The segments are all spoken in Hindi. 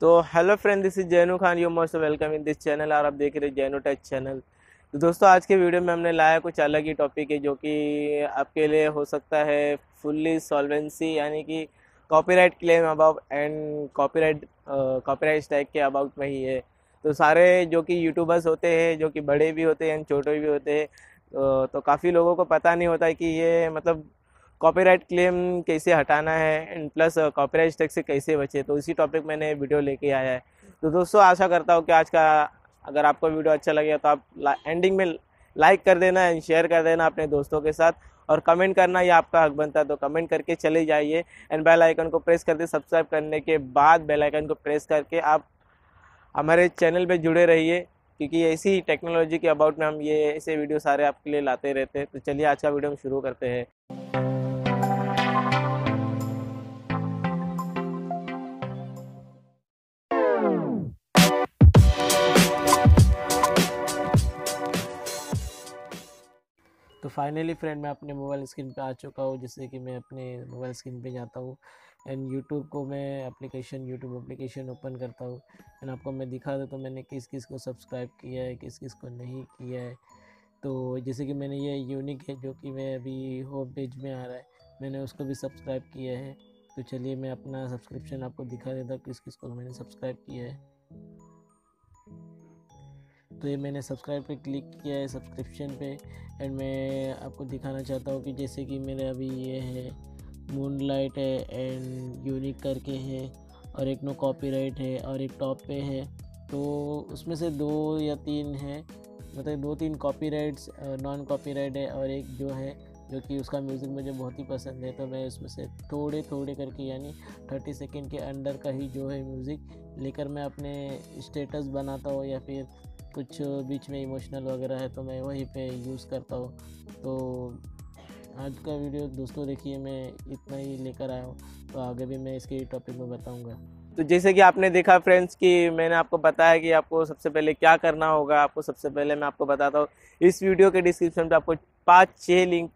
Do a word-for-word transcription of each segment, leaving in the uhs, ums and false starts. तो hello friend, this is Jainu Khan, you most welcome in this channel और आप देख रहे हैं जैनू टेक चैनल। तो दोस्तों आज के वीडियो में हमने लाया कुछ अलग ही टॉपिक है जो कि आपके लिए हो सकता है फुल्ली सॉल्वेंसी यानी कि copyright claim about and copyright copyright strike के अबाउट में ही है। तो सारे जो कि यूट्यूबर्स होते हैं, जो कि बड़े भी होते हैं एंड छोटे भी होते हैं, तो, तो काफ़ी लोगों को पता नहीं होता है कि ये मतलब कॉपीराइट क्लेम कैसे हटाना है एंड प्लस कॉपीराइट स्ट्राइक से कैसे बचे। तो इसी टॉपिक मैंने वीडियो लेके आया है। तो दोस्तों आशा करता हूँ कि आज का अगर आपको वीडियो अच्छा लगे तो आप एंडिंग में लाइक कर देना एंड शेयर कर देना अपने दोस्तों के साथ और कमेंट करना, ये आपका हक बनता है। तो कमेंट करके चले जाइए एंड बेल आइकन को प्रेस करके सब्सक्राइब करने के बाद बेल आइकन को प्रेस करके आप हमारे चैनल पर जुड़े रहिए, क्योंकि ऐसी टेक्नोलॉजी के अबाउट में हम ये ऐसे वीडियो सारे आपके लिए लाते रहते हैं। तो चलिए आज का वीडियो हम शुरू करते हैं। तो फाइनली फ्रेंड मैं अपने मोबाइल स्क्रीन पे आ चुका हूँ। जैसे कि मैं अपने मोबाइल स्क्रीन पे जाता हूँ एंड यूट्यूब को मैं एप्लीकेशन यूट्यूब एप्लीकेशन ओपन करता हूँ एंड आपको मैं दिखा देता हूँ मैंने किस किस को सब्सक्राइब किया है, किस किस को नहीं किया है। तो जैसे कि मैंने ये यूनिक है जो कि मैं अभी होम पेज में आ रहा है, मैंने उसको भी सब्सक्राइब किया है। तो चलिए मैं अपना सब्सक्रिप्शन आपको दिखा देता हूँ किस किस को मैंने सब्सक्राइब किया है। तो ये मैंने सब्सक्राइब पे क्लिक किया है, सब्सक्रिप्शन पे, एंड मैं आपको दिखाना चाहता हूँ कि जैसे कि मेरे अभी ये है मूनलाइट है एंड यूनिक करके है और एक नो कॉपीराइट है और एक टॉप पे है। तो उसमें से दो या तीन है, मतलब दो तीन कॉपीराइट्स नॉन कॉपीराइट है और एक जो है जो कि उसका म्यूज़िक मुझे बहुत ही पसंद है। तो मैं उसमें से थोड़े थोड़े करके यानी थर्टी सेकेंड के अंडर का ही जो है म्यूज़िक लेकर मैं अपने स्टेटस बनाता हूँ या फिर कुछ बीच में इमोशनल वगैरह है तो मैं वहीं पे यूज़ करता हूँ। तो आज का वीडियो दोस्तों देखिए मैं इतना ही लेकर आया हूँ, तो आगे भी मैं इसके टॉपिक में बताऊँगा। तो जैसे कि आपने देखा फ्रेंड्स कि मैंने आपको बताया कि आपको सबसे पहले क्या करना होगा। आपको सबसे पहले मैं आपको बताता हूँ, इस वीडियो के डिस्क्रिप्शन पे आपको पाँच छः लिंक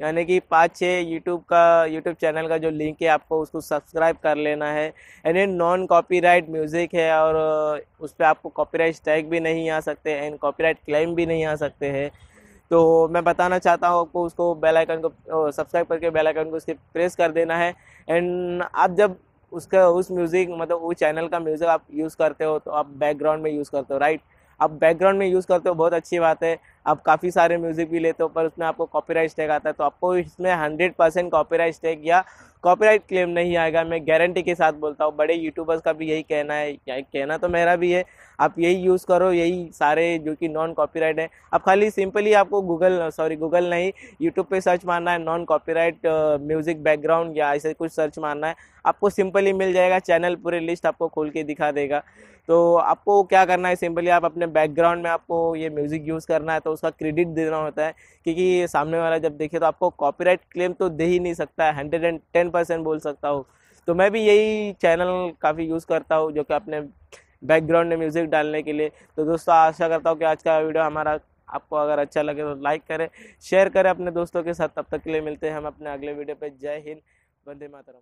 यानी कि पाँच छः यूट्यूब का यूट्यूब चैनल का जो लिंक है आपको उसको सब्सक्राइब कर लेना है। एंड नॉन कॉपीराइट म्यूज़िक है और उस पर आपको कॉपीराइट स्ट्राइक भी नहीं आ सकते एंड कॉपीराइट क्लेम भी नहीं आ सकते हैं। तो मैं बताना चाहता हूँ आपको उसको बेल आइकन को सब्सक्राइब करके बेल आइकन को उसके प्रेस कर देना है। एंड आप जब उसका उस म्यूज़िक मतलब वो चैनल का म्यूज़िक आप यूज़ करते हो तो आप बैकग्राउंड में यूज़ करते हो, राइट। आप बैकग्राउंड में यूज़ करते हो, बहुत अच्छी बात है। आप काफ़ी सारे म्यूज़िक भी लेते हो पर उसमें आपको कॉपीराइट स्ट्राइक आता है, तो आपको इसमें हंड्रेड परसेंट कॉपीराइट स्ट्राइक या कॉपीराइट क्लेम नहीं आएगा। मैं गारंटी के साथ बोलता हूँ, बड़े यूट्यूबर्स का भी यही कहना है, कहना तो मेरा भी है। आप यही यूज़ करो, यही सारे जो कि नॉन कॉपीराइट है। आप खाली सिंपली आपको गूगल सॉरी गूगल नहीं यूट्यूब पे सर्च मारना है नॉन कॉपीराइट म्यूज़िक बैकग्राउंड या ऐसे कुछ सर्च मारना है, आपको सिंपली मिल जाएगा। चैनल पूरे लिस्ट आपको खोल के दिखा देगा। तो आपको क्या करना है, सिंपली आप अपने बैकग्राउंड में आपको ये म्यूज़िक यूज़ करना है, तो उसका क्रेडिट देना होता है, क्योंकि सामने वाला जब देखे तो आपको कॉपीराइट क्लेम तो दे ही नहीं सकता है, हंड्रेड एंड टेन परसेंट बोल सकता हूँ। तो मैं भी यही चैनल काफ़ी यूज़ करता हूँ जो कि अपने बैकग्राउंड में म्यूज़िक डालने के लिए। तो दोस्तों आशा करता हूँ कि आज का वीडियो हमारा आपको अगर अच्छा लगे तो लाइक करें, शेयर करें अपने दोस्तों के साथ। तब तक के लिए मिलते हैं हम अपने अगले वीडियो पर। जय हिंद, वंदे मातरम।